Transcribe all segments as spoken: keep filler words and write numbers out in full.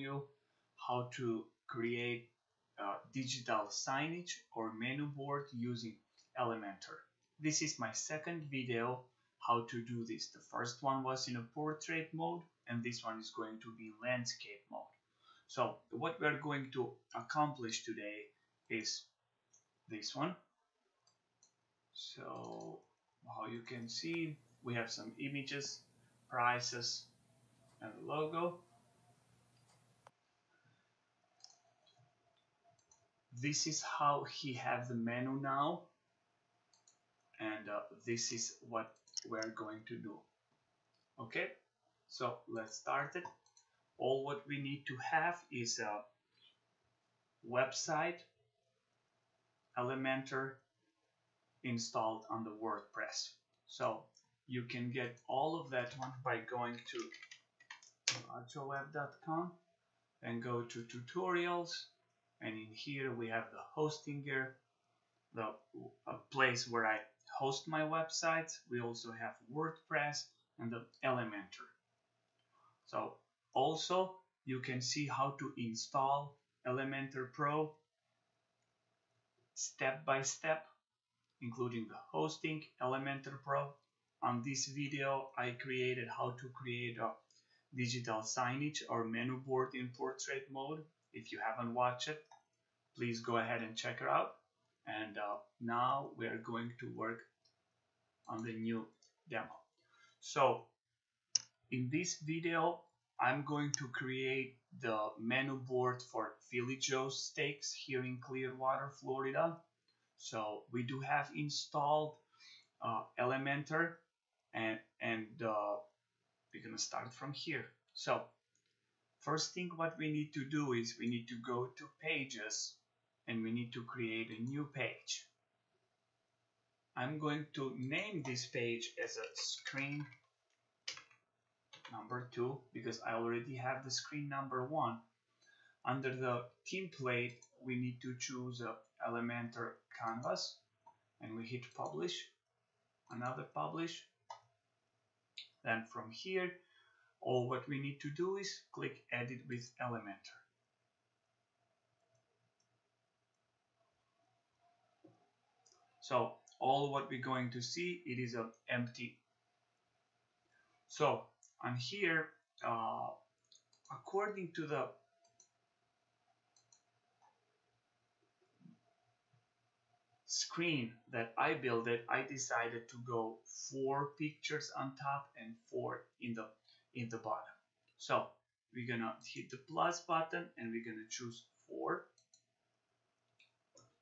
you how to create uh, digital signage or menu board using Elementor. This is my second video how to do this. The first one was in a portrait mode, and this one is going to be landscape mode. So what we're going to accomplish today is this one. So how you can see, we have some images, prices, and the logo. This is how he have the menu now, and uh, this is what we're going to do. Okay, so let's start it. All what we need to have is a website, Elementor installed on the WordPress. So you can get all of that one by going to lachoweb dot com and go to tutorials, and in here we have the Hostinger, the a place where I host my websites. We also have WordPress and the Elementor. So also you can see how to install Elementor Pro step by step, including the hosting, Elementor Pro. On this video, I created how to create a digital signage or menu board in portrait mode. If you haven't watched it, please go ahead and check it out. And uh, now we are going to work on the new demo. So in this video, I'm going to create the menu board for Philly Joe's Steaks here in Clearwater, Florida. So we do have installed uh, Elementor, and and uh, we're gonna start from here. So first thing what we need to do is we need to go to pages, and we need to create a new page. I'm going to name this page as a screen number two because I already have the screen number one. Under the template, we need to choose a Elementor canvas, and we hit publish, another publish. Then from here, all what we need to do is click edit with Elementor. So all what we're going to see, it is an empty. So on here, uh, according to the screen that I built it, I decided to go four pictures on top and four in the in the bottom. So we're gonna hit the plus button, and we're gonna choose four.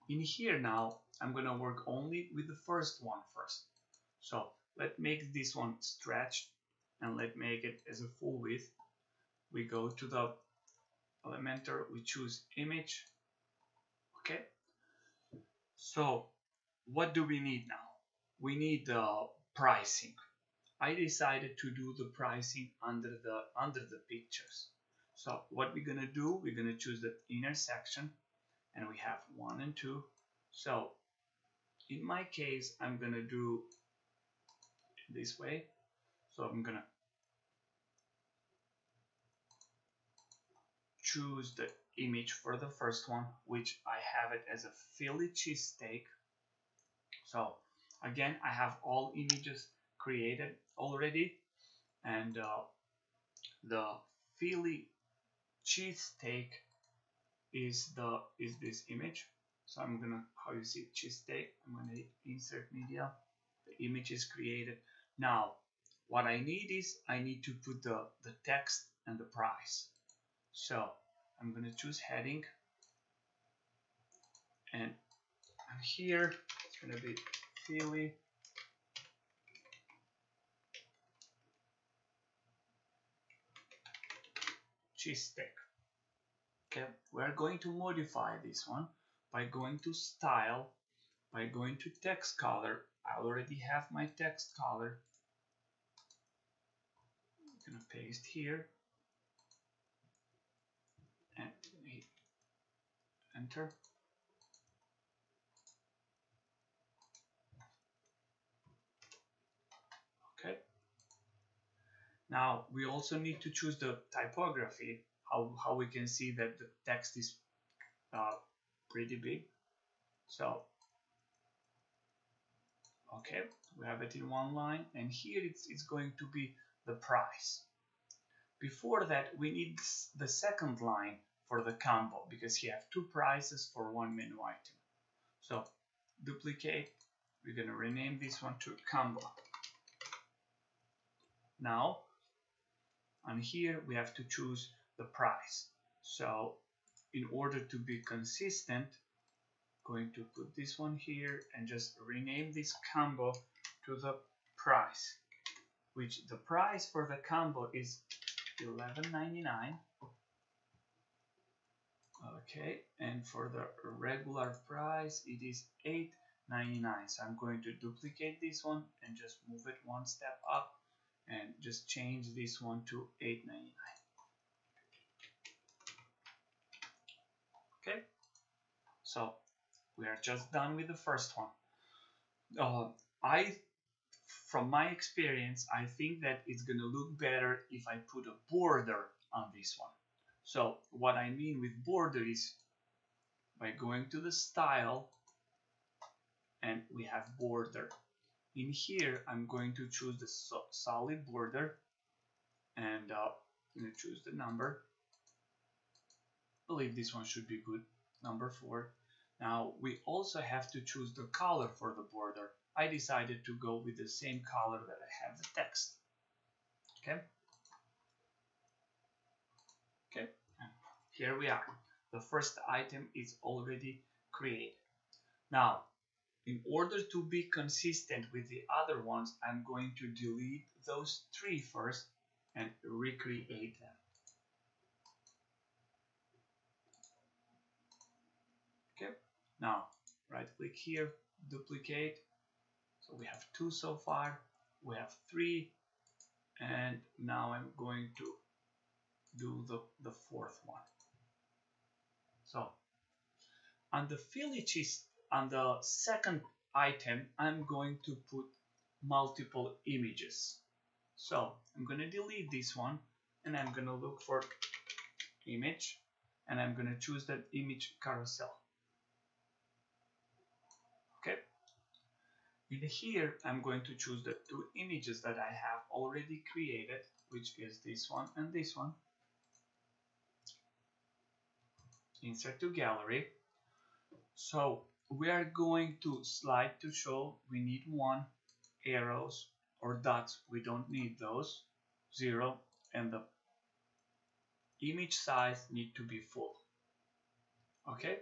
In here now, I'm gonna work only with the first one first. So let's make this one stretched, and let's make it as a full width. We go to the Elementor, we choose image. Okay. So what do we need now? We need the uh, pricing. I decided to do the pricing under the under the pictures. So what we're gonna do, we're gonna choose the intersection, and we have one and two. So in my case, I'm gonna do this way. So I'm gonna choose the image for the first one, which I have it as a Philly cheesesteak. So again, I have all images created already, and uh, the Philly cheesesteak is the is this image. So I'm gonna, how you see cheesesteak, I'm gonna insert media. The image is created. Now what I need is I need to put the the text and the price. So I'm going to choose heading, and here it's going to be Philly cheesesteak. Okay, we're going to modify this one by going to style, by going to text color. I already have my text color. I'm going to paste here. And hit enter. Okay. Now we also need to choose the typography. how, how we can see that the text is uh, pretty big. So okay, we have it in one line, and here it's, it's going to be the price. Before that, we need the second line for the combo, because you have two prices for one menu item. So duplicate, we're going to rename this one to combo. Now, on here, we have to choose the price. So in order to be consistent, going to put this one here and just rename this combo to the price, which the price for the combo is eleven ninety-nine. Okay, and for the regular price it is eight ninety-nine. So I'm going to duplicate this one and just move it one step up and just change this one to eight ninety-nine. Okay, so we are just done with the first one. Uh, I, from my experience, I think that it's gonna look better if I put a border on this one. So what I mean with border is by going to the style, and we have border. In here, I'm going to choose the so solid border, and uh, I'm gonna choose the number. I believe this one should be good, number four. Now, we also have to choose the color for the border. I decided to go with the same color that I have the text. Okay? Okay, here we are. The first item is already created. Now, in order to be consistent with the other ones, I'm going to delete those three first and recreate them. Okay. Now, right click here, duplicate. So we have two so far, we have three, and now I'm going to do the, the fourth one. So on the Philly cheese, on the second item, I'm going to put multiple images. So I'm going to delete this one, and I'm going to look for image, and I'm going to choose that image carousel. Okay, in here I'm going to choose the two images that I have already created, which is this one and this one. Insert to gallery. So we are going to slide to show, we need one, arrows or dots, we don't need those, zero, and the image size need to be full. Okay.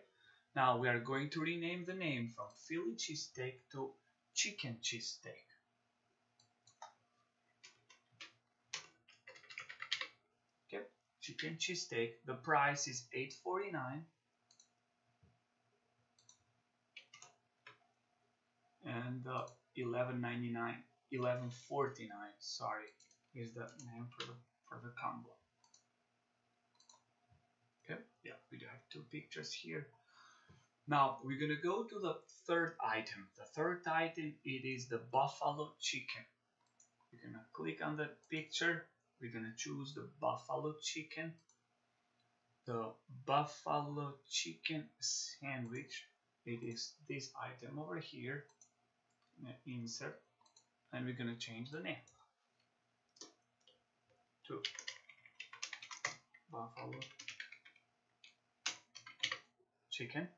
Now we are going to rename the name from Philly cheesesteak to chicken cheesesteak. Okay, chicken cheesesteak. The price is eight forty-nine, and uh, eleven ninety-nine, eleven forty-nine. Sorry, is the name for the for the combo. Okay, yeah, we do have two pictures here. Now we're gonna go to the third item. The third item, it is the buffalo chicken. We're gonna click on the picture. We're gonna choose the buffalo chicken, the buffalo chicken sandwich. It is this item over here. Insert, and we're gonna change the name to buffalo chicken.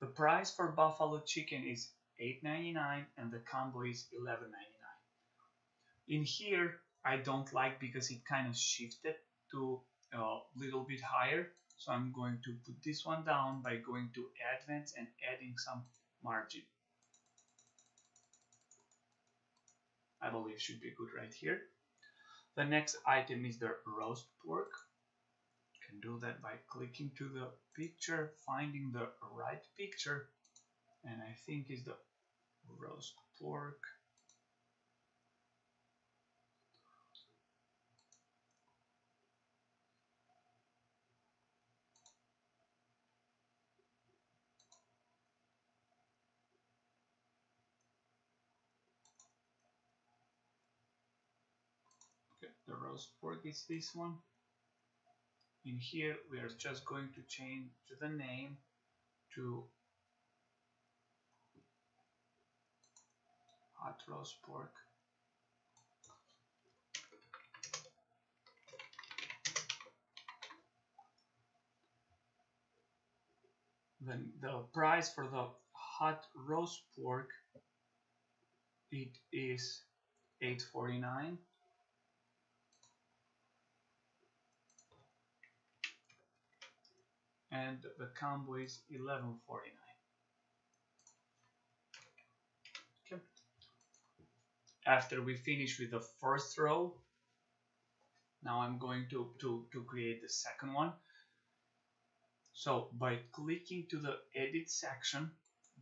The price for buffalo chicken is eight ninety-nine, and the combo is eleven ninety-nine. In here, I don't like because it kind of shifted to a little bit higher. So I'm going to put this one down by going to advanced and adding some margin. I believe should be good right here. The next item is the roast pork. Can do that by clicking to the picture, finding the right picture, and I think is the roast pork. Okay, the roast pork is this one. in here we are just going to change the name to hot roast pork. Then the price for the hot roast pork, it is eight forty-nine. And the combo is eleven forty-nine. Okay. After we finish with the first row, now I'm going to, to, to create the second one. So by clicking to the edit section,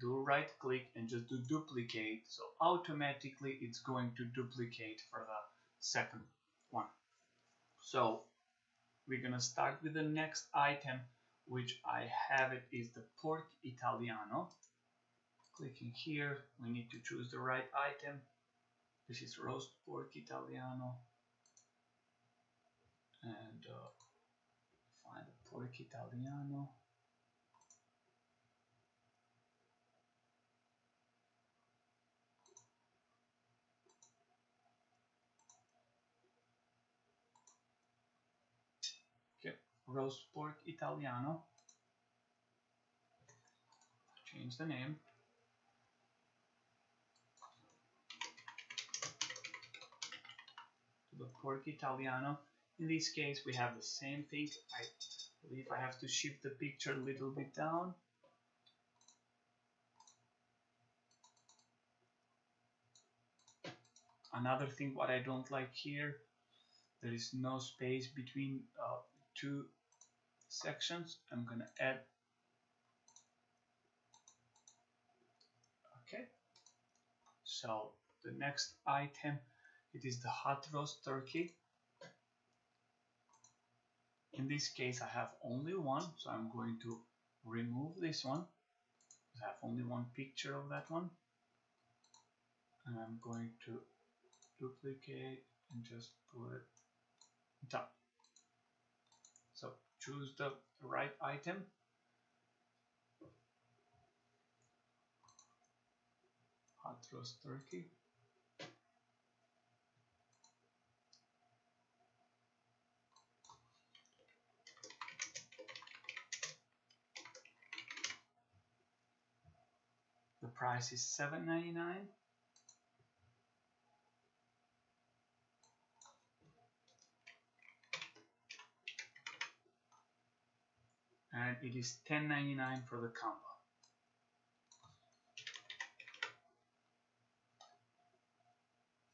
do right click and just do duplicate. So automatically it's going to duplicate for the second one. So we're gonna start with the next item, which I have it is the pork Italiano. Clicking here, we need to choose the right item. This is roast pork Italiano. And uh, find the pork Italiano. Roast pork Italiano. Change the name. To the pork Italiano. In this case, we have the same thing. I believe I have to shift the picture a little bit down. Another thing, what I don't like here, there is no space between uh, two sections. I'm gonna add. Okay, so the next item, it is the hot roast turkey. In this case I have only one, so I'm going to remove this one. I have only one picture of that one, and I'm going to duplicate and just put it on top. So choose the right item. Hot roast turkey. The price is seven ninety-nine. And it is ten ninety-nine for the combo.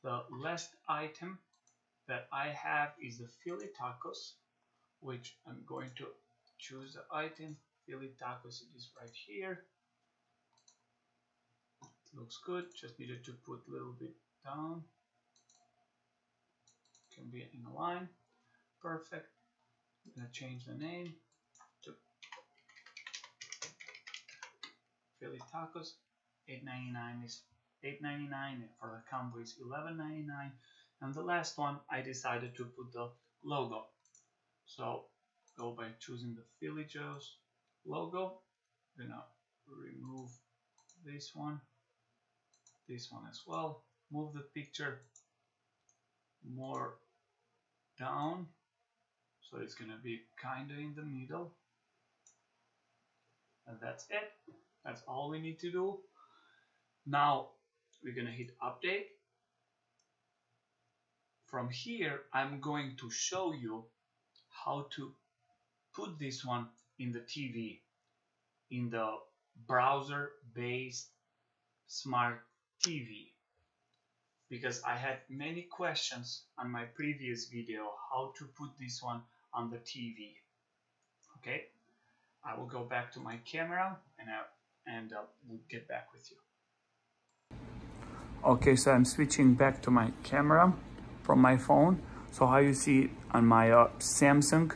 The last item that I have is the Philly tacos, which I'm going to choose the item. Philly tacos, it is right here. It looks good, just needed to put a little bit down. Can be in a line. Perfect. I'm gonna change the name. Philly tacos, eight ninety-nine is eight ninety-nine, for the combo is eleven ninety-nine, and the last one I decided to put the logo. So go by choosing the Philly Joe's logo. Gonna remove this one, this one as well. Move the picture more down, so it's gonna be kinda in the middle, and that's it. That's all we need to do. Now we're gonna hit update. From here, I'm going to show you how to put this one in the T V, in the browser-based smart T V, because I had many questions on my previous video how to put this one on the T V. Okay, I will go back to my camera and I and uh, we'll get back with you. Okay, so I'm switching back to my camera from my phone. So how you see on my uh, Samsung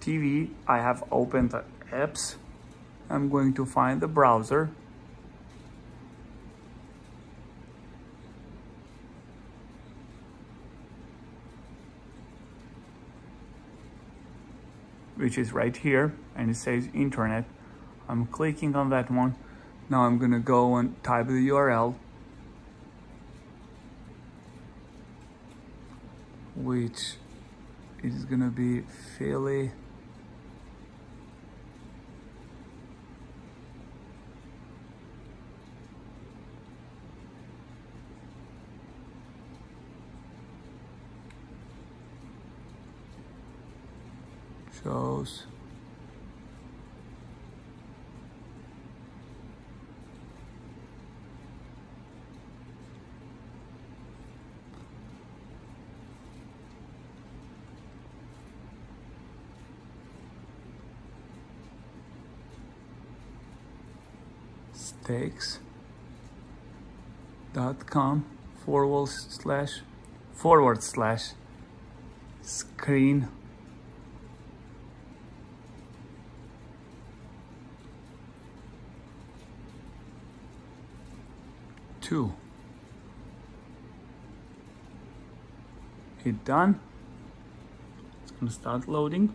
T V, I have opened the apps. I'm going to find the browser. which is right here, and it says internet. I'm clicking on that one. Now I'm gonna go and type the U R L, which is gonna be Philly Joe's Steaks dot com forward slash forward slash screen two. Hit done. It's gonna start loading.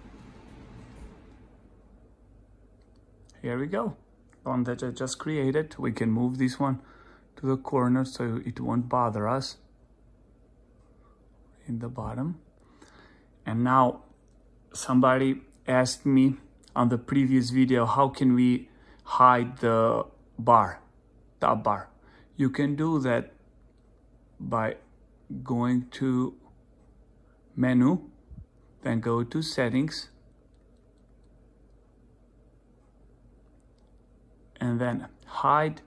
Here we go. The one that I just created. We can move this one to the corner so it won't bother us in the bottom. And now somebody asked me on the previous video, how can we hide the bar, top bar? You can do that by going to menu, then go to settings, and then hide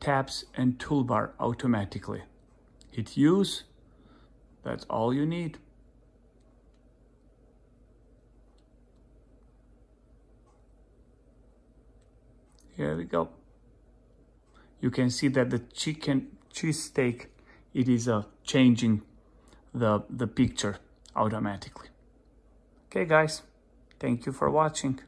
tabs and toolbar automatically. Hit use, that's all you need. Here we go. You can see that the chicken cheesesteak, it is uh, changing the, the picture automatically. Okay guys, thank you for watching.